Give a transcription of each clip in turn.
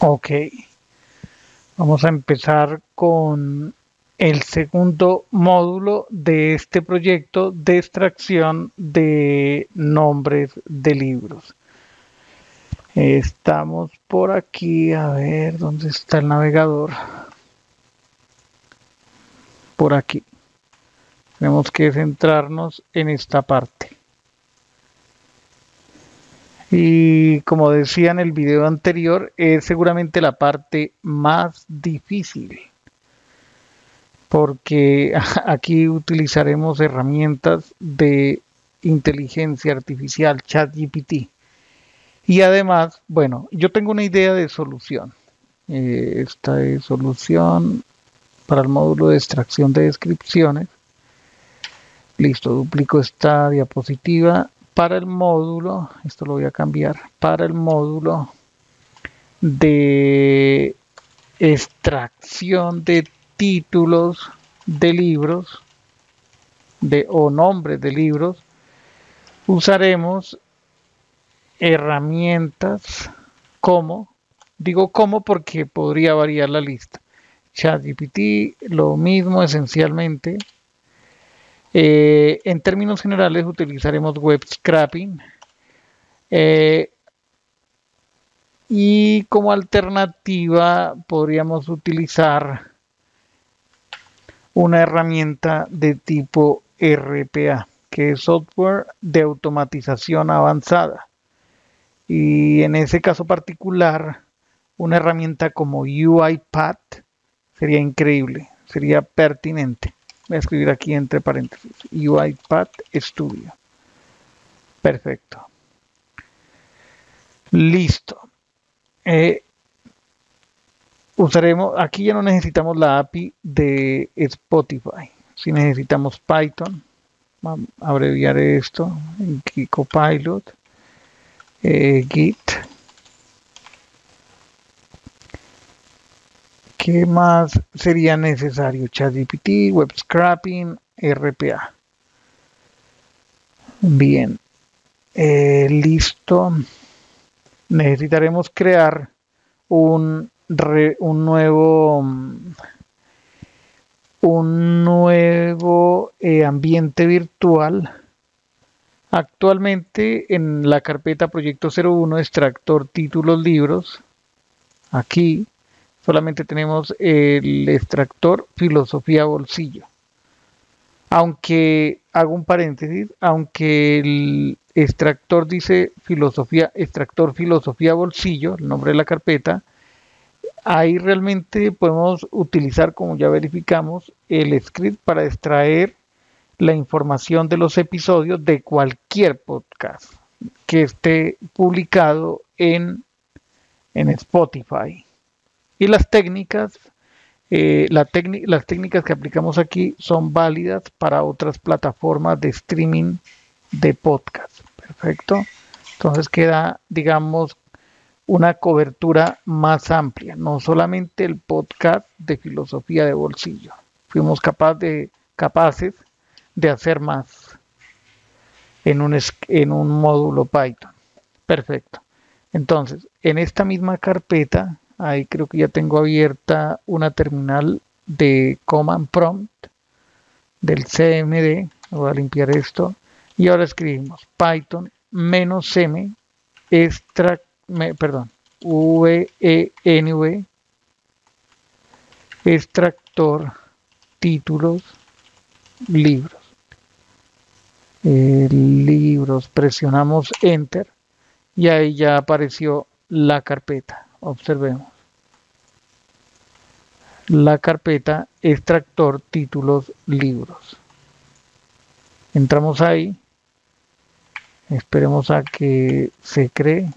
Ok, vamos a empezar con el segundo módulo de este proyecto de extracción de nombres de libros. Estamos por aquí, a ver, ¿dónde está el navegador? Por aquí. Tenemos que centrarnos en esta parte. Y como decía en el video anterior, es seguramente la parte más difícil, porque aquí utilizaremos herramientas de inteligencia artificial, ChatGPT. Y además, bueno, yo tengo una idea de solución. Esta es solución para el módulo de extracción de descripciones. Listo, duplico esta diapositiva. Para el módulo, esto lo voy a cambiar, para el módulo de extracción de títulos de libros o nombres de libros, usaremos herramientas como, digo como porque podría variar la lista, ChatGPT, lo mismo esencialmente. En términos generales utilizaremos web scraping y como alternativa podríamos utilizar una herramienta de tipo RPA, que es software de automatización avanzada, y en ese caso particular una herramienta como UiPath sería increíble, sería pertinente. Voy a escribir aquí entre paréntesis, UiPath Studio. Perfecto. Listo. Usaremos, aquí ya no necesitamos la API de Spotify. Si necesitamos Python, vamos a abreviar esto, Copilot, Git. ¿Qué más sería necesario? ChatGPT, web scraping, RPA. Bien, listo. Necesitaremos crear un nuevo ambiente virtual. Actualmente en la carpeta Proyecto 01, extractor, títulos, libros. Aquí solamente tenemos el extractor Filosofía Bolsillo. Aunque, hago un paréntesis, aunque el extractor dice Filosofía, extractor Filosofía Bolsillo, el nombre de la carpeta, ahí realmente podemos utilizar, como ya verificamos, el script para extraer la información de los episodios de cualquier podcast que esté publicado en Spotify. Y las técnicas, las técnicas que aplicamos aquí son válidas para otras plataformas de streaming de podcast. Perfecto. Entonces queda, digamos, una cobertura más amplia. No solamente el podcast de Filosofía de Bolsillo. Fuimos capaces de hacer más en un módulo Python. Perfecto. Entonces, en esta misma carpeta, ahí creo que ya tengo abierta una terminal de Command Prompt del CMD. Voy a limpiar esto. Y ahora escribimos Python -m extract, venv extractor títulos libros. Libros, presionamos Enter y ahí ya apareció la carpeta. Observemos la carpeta extractor títulos libros. Entramos ahí, esperemos a que se cree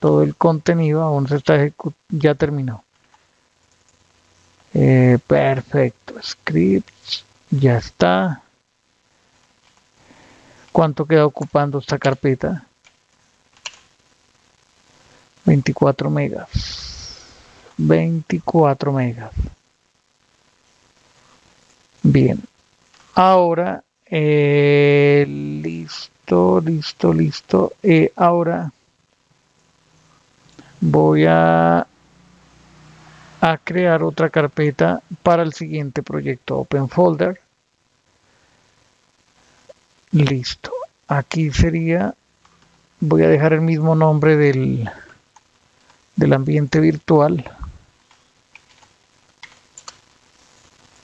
todo el contenido. Aún se está ejecutando, ya terminó. Perfecto, scripts, ya está. ¿Cuánto queda ocupando esta carpeta? 24 megas. 24 megas. Bien. Ahora, listo. Ahora voy a a crear otra carpeta para el siguiente proyecto, Open Folder. Listo. Aquí sería, voy a dejar el mismo nombre del ambiente virtual.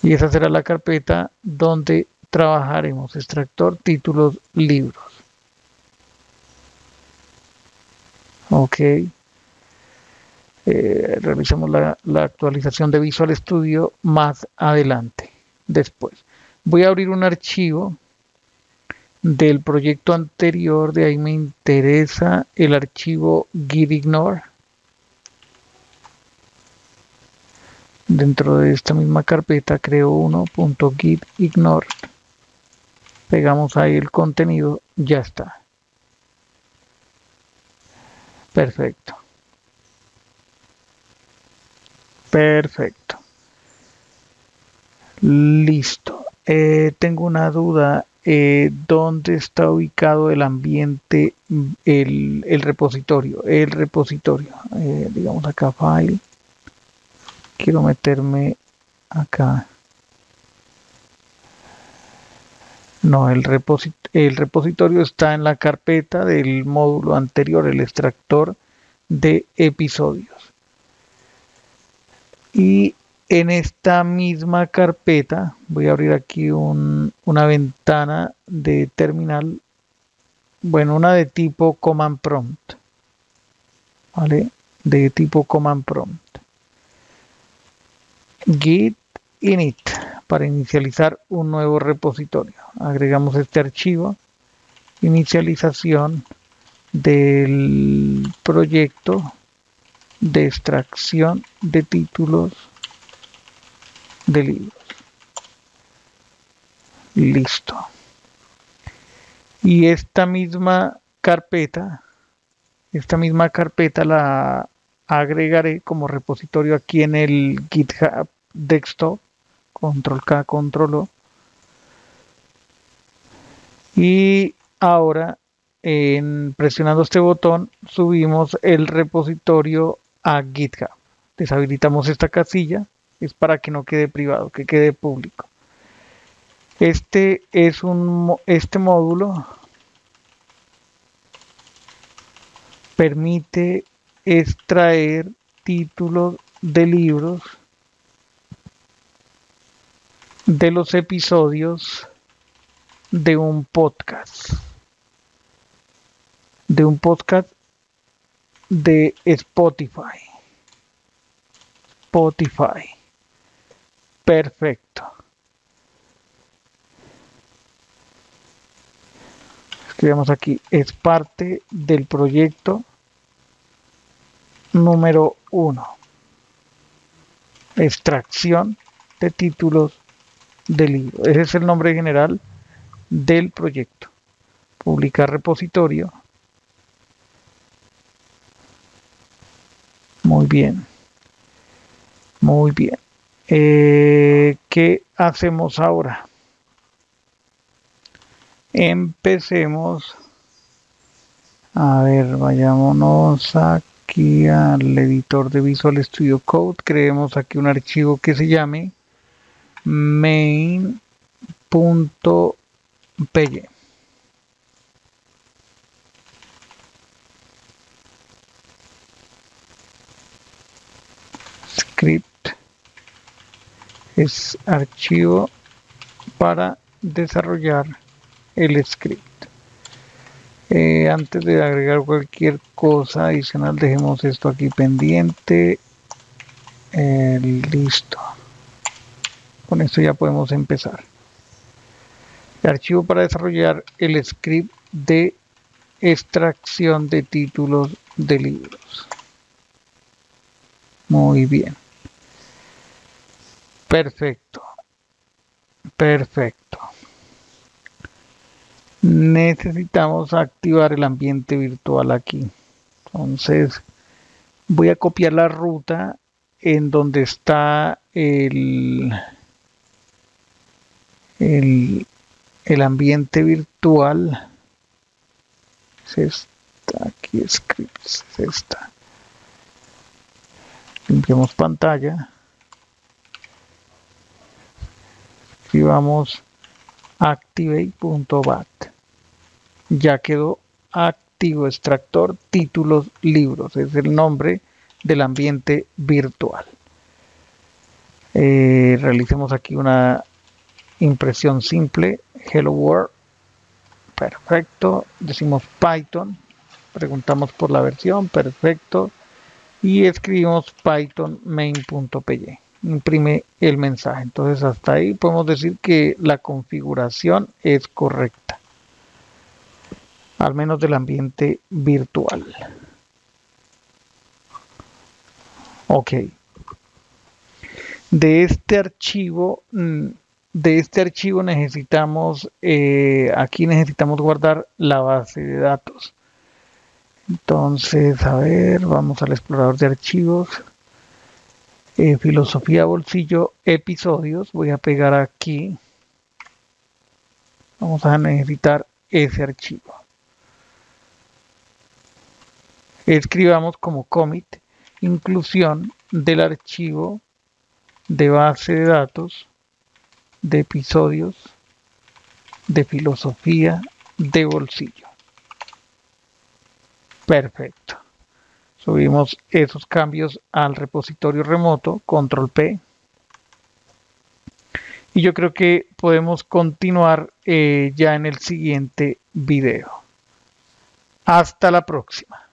Y esa será la carpeta donde trabajaremos, extractor, títulos, libros. Ok. Revisamos la actualización de Visual Studio más adelante. Después voy a abrir un archivo del proyecto anterior. De ahí me interesa el archivo gitignore. Dentro de esta misma carpeta creo uno, .gitignore. Pegamos ahí el contenido, ya está. Perfecto. Perfecto. Listo. Tengo una duda. ¿Dónde está ubicado el ambiente, el repositorio? El repositorio. Digamos acá, file. Quiero meterme acá. No, el repositorio está en la carpeta del módulo anterior, el extractor de episodios. Y en esta misma carpeta, voy a abrir aquí una ventana de terminal, bueno, una de tipo command prompt, ¿vale? De tipo command prompt. Git init, para inicializar un nuevo repositorio. Agregamos este archivo, inicialización del proyecto de extracción de títulos de libros. Listo. Y esta misma carpeta la agregaré como repositorio aquí en el GitHub Desktop. Control K, Control O. Y ahora, presionando este botón, subimos el repositorio a GitHub. Deshabilitamos esta casilla. Es para que no quede privado, que quede público. Este módulo permite extraer títulos de libros de los episodios de un podcast. De un podcast de Spotify. Spotify. Perfecto. Escribamos aquí. Es parte del proyecto número 1. Extracción de títulos de libro. Ese es el nombre general del proyecto. Publicar repositorio. Muy bien. Muy bien. ¿Qué hacemos ahora? Empecemos. A ver, vayámonos aquí al editor de Visual Studio Code. Creemos aquí un archivo que se llame main.py. Script es archivo para desarrollar el script. Antes de agregar cualquier cosa adicional, dejemos esto aquí pendiente. Listo. Con esto ya podemos empezar. El archivo para desarrollar el script de extracción de títulos de libros. Muy bien. Perfecto. Perfecto. Necesitamos activar el ambiente virtual aquí. Entonces, voy a copiar la ruta en donde está el ambiente virtual. Es esta, aquí scripts, es esta. Limpiamos pantalla y vamos a activate.bat. Ya quedó activo extractor títulos libros, es el nombre del ambiente virtual. Realicemos aquí una impresión simple, hello world, perfecto. Decimos Python, preguntamos por la versión, perfecto, y escribimos Python main.py, imprime el mensaje. Entonces hasta ahí podemos decir que la configuración es correcta, al menos del ambiente virtual. Ok, de este archivo necesitamos, aquí necesitamos guardar la base de datos. Entonces, a ver, vamos al explorador de archivos, Filosofía Bolsillo, episodios. Voy a pegar aquí, vamos a necesitar ese archivo. Escribamos como commit, inclusión del archivo de base de datos, de episodios, de Filosofía de Bolsillo. Perfecto. Subimos esos cambios al repositorio remoto, control P. Y yo creo que podemos continuar ya en el siguiente video. Hasta la próxima.